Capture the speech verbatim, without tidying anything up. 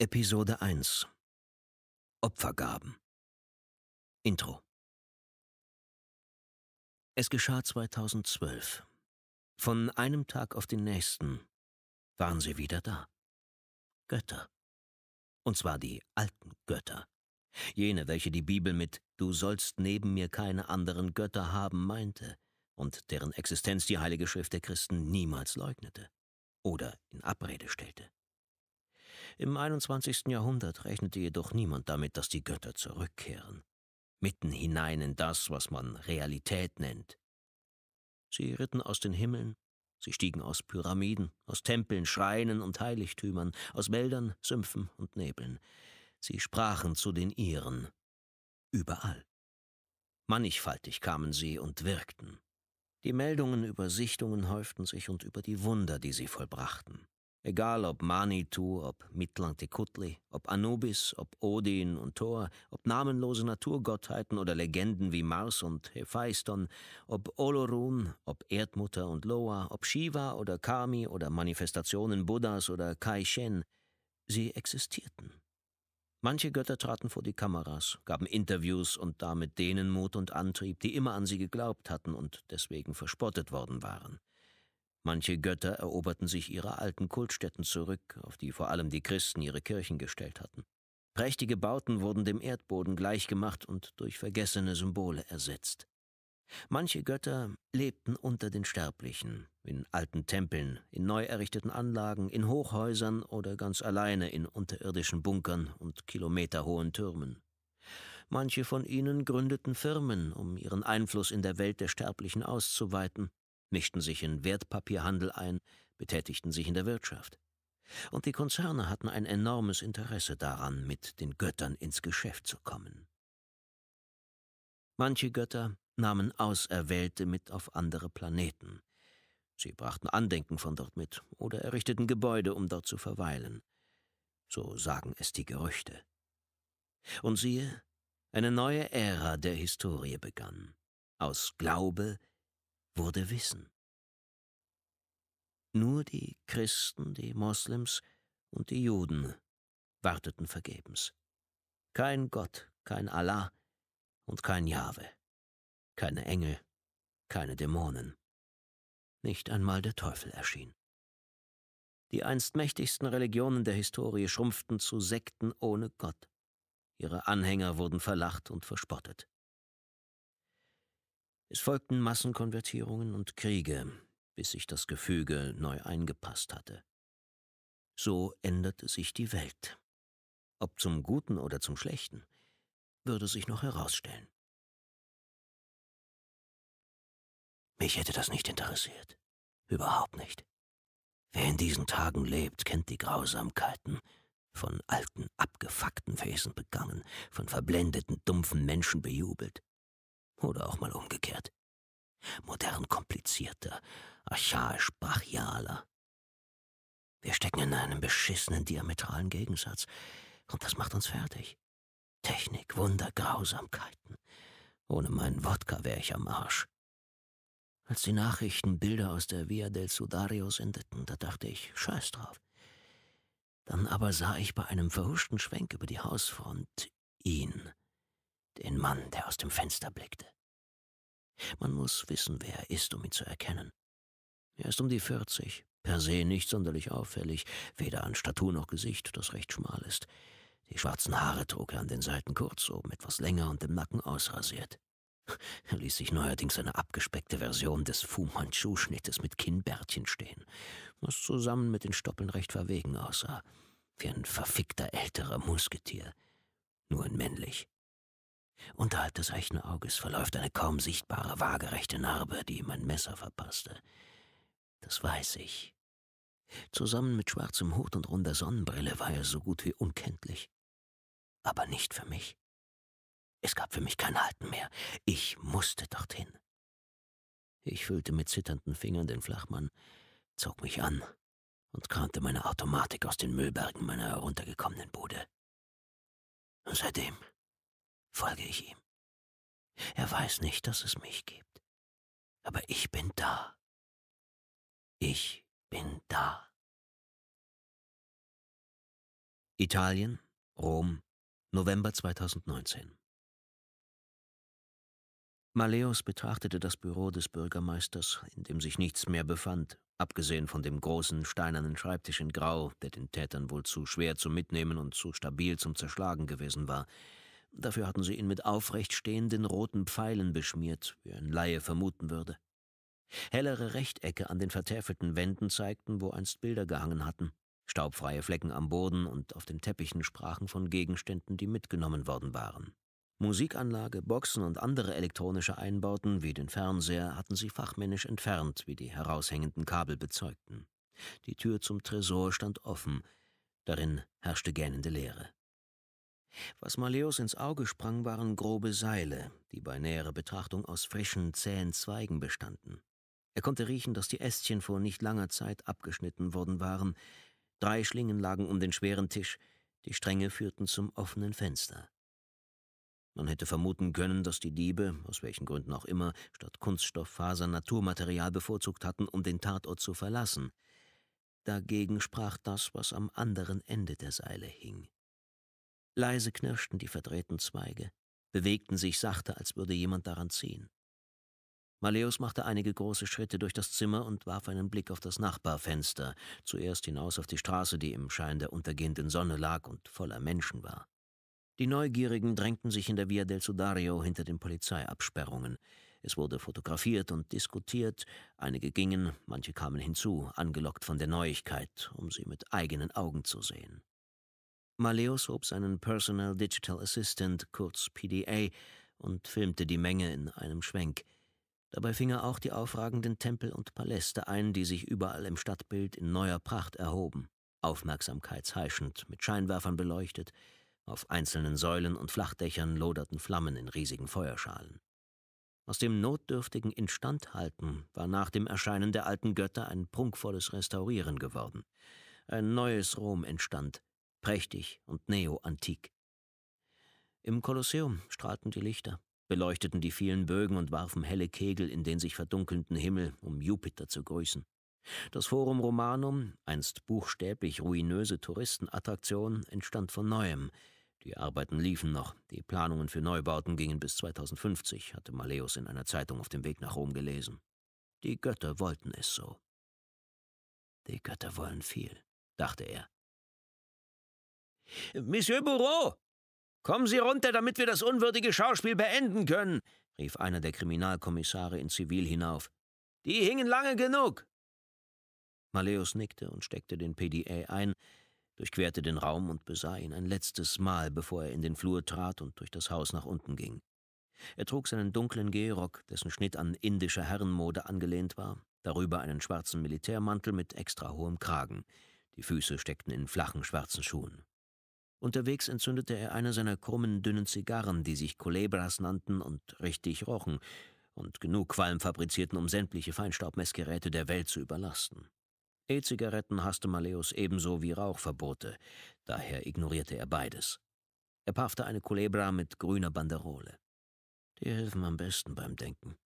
Episode eins Opfergaben Intro. Es geschah zweitausendzwölf. Von einem Tag auf den nächsten waren sie wieder da. Götter. Und zwar die alten Götter. Jene, welche die Bibel mit »Du sollst neben mir keine anderen Götter haben« meinte und deren Existenz die Heilige Schrift der Christen niemals leugnete oder in Abrede stellte. Im einundzwanzigsten Jahrhundert rechnete jedoch niemand damit, dass die Götter zurückkehren, mitten hinein in das, was man Realität nennt. Sie ritten aus den Himmeln, sie stiegen aus Pyramiden, aus Tempeln, Schreinen und Heiligtümern, aus Wäldern, Sümpfen und Nebeln. Sie sprachen zu den Ihren, überall. Mannigfaltig kamen sie und wirkten. Die Meldungen über Sichtungen häuften sich und über die Wunder, die sie vollbrachten. Egal ob Manitou, ob Mitlantecutli, ob Anubis, ob Odin und Thor, ob namenlose Naturgottheiten oder Legenden wie Mars und Hephaiston, ob Olorun, ob Erdmutter und Loa, ob Shiva oder Kami oder Manifestationen Buddhas oder Kai Shen, sie existierten. Manche Götter traten vor die Kameras, gaben Interviews und damit denen Mut und Antrieb, die immer an sie geglaubt hatten und deswegen verspottet worden waren. Manche Götter eroberten sich ihre alten Kultstätten zurück, auf die vor allem die Christen ihre Kirchen gestellt hatten. Prächtige Bauten wurden dem Erdboden gleichgemacht und durch vergessene Symbole ersetzt. Manche Götter lebten unter den Sterblichen, in alten Tempeln, in neu errichteten Anlagen, in Hochhäusern oder ganz alleine in unterirdischen Bunkern und kilometerhohen Türmen. Manche von ihnen gründeten Firmen, um ihren Einfluss in der Welt der Sterblichen auszuweiten, mischten sich in Wertpapierhandel ein, betätigten sich in der Wirtschaft. Und die Konzerne hatten ein enormes Interesse daran, mit den Göttern ins Geschäft zu kommen. Manche Götter nahmen Auserwählte mit auf andere Planeten. Sie brachten Andenken von dort mit oder errichteten Gebäude, um dort zu verweilen. So sagen es die Gerüchte. Und siehe, eine neue Ära der Historie begann. Aus Glaube wurde Wissen. Nur die Christen, die Moslems und die Juden warteten vergebens. Kein Gott, kein Allah und kein Jahwe, keine Engel, keine Dämonen. Nicht einmal der Teufel erschien. Die einst mächtigsten Religionen der Historie schrumpften zu Sekten ohne Gott. Ihre Anhänger wurden verlacht und verspottet. Es folgten Massenkonvertierungen und Kriege, bis sich das Gefüge neu eingepasst hatte. So änderte sich die Welt. Ob zum Guten oder zum Schlechten, würde sich noch herausstellen. Mich hätte das nicht interessiert. Überhaupt nicht. Wer in diesen Tagen lebt, kennt die Grausamkeiten, von alten, abgefuckten Wesen begangen, von verblendeten, dumpfen Menschen bejubelt. Oder auch mal umgekehrt. Modern komplizierter, archaisch brachialer. Wir stecken in einem beschissenen diametralen Gegensatz. Und das macht uns fertig. Technik, Wunder, Grausamkeiten. Ohne meinen Wodka wäre ich am Arsch. Als die Nachrichten Bilder aus der Via del Sudario sendeten, da dachte ich, scheiß drauf. Dann aber sah ich bei einem verhuschten Schwenk über die Hausfront ihn. Den Mann, der aus dem Fenster blickte. Man muss wissen, wer er ist, um ihn zu erkennen. Er ist um die vierzig, per se nicht sonderlich auffällig, weder an Statur noch Gesicht, das recht schmal ist. Die schwarzen Haare trug er an den Seiten kurz, oben etwas länger und im Nacken ausrasiert. Er ließ sich neuerdings eine abgespeckte Version des Fu Manchu-Schnittes mit Kinnbärtchen stehen, was zusammen mit den Stoppeln recht verwegen aussah, wie ein verfickter älterer Musketier, nur in männlich. Unterhalb des rechten Auges verläuft eine kaum sichtbare, waagerechte Narbe, die ihm ein Messer verpasste. Das weiß ich. Zusammen mit schwarzem Hut und runder Sonnenbrille war er so gut wie unkenntlich. Aber nicht für mich. Es gab für mich kein Halten mehr. Ich musste dorthin. Ich fühlte mit zitternden Fingern den Flachmann, zog mich an und kramte meine Automatik aus den Müllbergen meiner heruntergekommenen Bude. Und seitdem folge ich ihm. Er weiß nicht, dass es mich gibt. Aber ich bin da. Ich bin da. Italien, Rom, November zweitausendneunzehn. Maleus betrachtete das Büro des Bürgermeisters, in dem sich nichts mehr befand, abgesehen von dem großen, steinernen Schreibtisch in Grau, der den Tätern wohl zu schwer zum Mitnehmen und zu stabil zum Zerschlagen gewesen war. Dafür hatten sie ihn mit aufrecht stehenden roten Pfeilen beschmiert, wie ein Laie vermuten würde. Hellere Rechtecke an den vertäfelten Wänden zeigten, wo einst Bilder gehangen hatten. Staubfreie Flecken am Boden und auf den Teppichen sprachen von Gegenständen, die mitgenommen worden waren. Musikanlage, Boxen und andere elektronische Einbauten, wie den Fernseher, hatten sie fachmännisch entfernt, wie die heraushängenden Kabel bezeugten. Die Tür zum Tresor stand offen, darin herrschte gähnende Leere. Was Maleus ins Auge sprang, waren grobe Seile, die bei näherer Betrachtung aus frischen, zähen Zweigen bestanden. Er konnte riechen, dass die Ästchen vor nicht langer Zeit abgeschnitten worden waren. Drei Schlingen lagen um den schweren Tisch, die Stränge führten zum offenen Fenster. Man hätte vermuten können, dass die Diebe, aus welchen Gründen auch immer, statt Kunststofffasern Naturmaterial bevorzugt hatten, um den Tatort zu verlassen. Dagegen sprach das, was am anderen Ende der Seile hing. Leise knirschten die verdrehten Zweige, bewegten sich sachte, als würde jemand daran ziehen. Maleus machte einige große Schritte durch das Zimmer und warf einen Blick auf das Nachbarfenster, zuerst hinaus auf die Straße, die im Schein der untergehenden Sonne lag und voller Menschen war. Die Neugierigen drängten sich in der Via del Sudario hinter den Polizeiabsperrungen. Es wurde fotografiert und diskutiert, einige gingen, manche kamen hinzu, angelockt von der Neuigkeit, um sie mit eigenen Augen zu sehen. Maleus hob seinen Personal Digital Assistant, kurz P D A, und filmte die Menge in einem Schwenk. Dabei fing er auch die aufragenden Tempel und Paläste ein, die sich überall im Stadtbild in neuer Pracht erhoben, aufmerksamkeitsheischend, mit Scheinwerfern beleuchtet. Auf einzelnen Säulen und Flachdächern loderten Flammen in riesigen Feuerschalen. Aus dem notdürftigen Instandhalten war nach dem Erscheinen der alten Götter ein prunkvolles Restaurieren geworden. Ein neues Rom entstand, prächtig und neoantik. Im Kolosseum strahlten die Lichter, beleuchteten die vielen Bögen und warfen helle Kegel in den sich verdunkelnden Himmel, um Jupiter zu grüßen. Das Forum Romanum, einst buchstäblich ruinöse Touristenattraktion, entstand von Neuem. Die Arbeiten liefen noch, die Planungen für Neubauten gingen bis zweitausendfünfzig, hatte Maleus in einer Zeitung auf dem Weg nach Rom gelesen. Die Götter wollten es so. Die Götter wollen viel, dachte er. »Monsieur Bureau, kommen Sie runter, damit wir das unwürdige Schauspiel beenden können«, rief einer der Kriminalkommissare in Zivil hinauf. »Die hingen lange genug.« Maleus nickte und steckte den P D A ein, durchquerte den Raum und besah ihn ein letztes Mal, bevor er in den Flur trat und durch das Haus nach unten ging. Er trug seinen dunklen Gehrock, dessen Schnitt an indischer Herrenmode angelehnt war, darüber einen schwarzen Militärmantel mit extra hohem Kragen. Die Füße steckten in flachen schwarzen Schuhen. Unterwegs entzündete er eine seiner krummen, dünnen Zigarren, die sich Culebras nannten und richtig rochen und genug Qualm fabrizierten, um sämtliche Feinstaubmessgeräte der Welt zu überlasten. E-Zigaretten hasste Maleus ebenso wie Rauchverbote, daher ignorierte er beides. Er paffte eine Culebra mit grüner Banderole. Die helfen am besten beim Denken.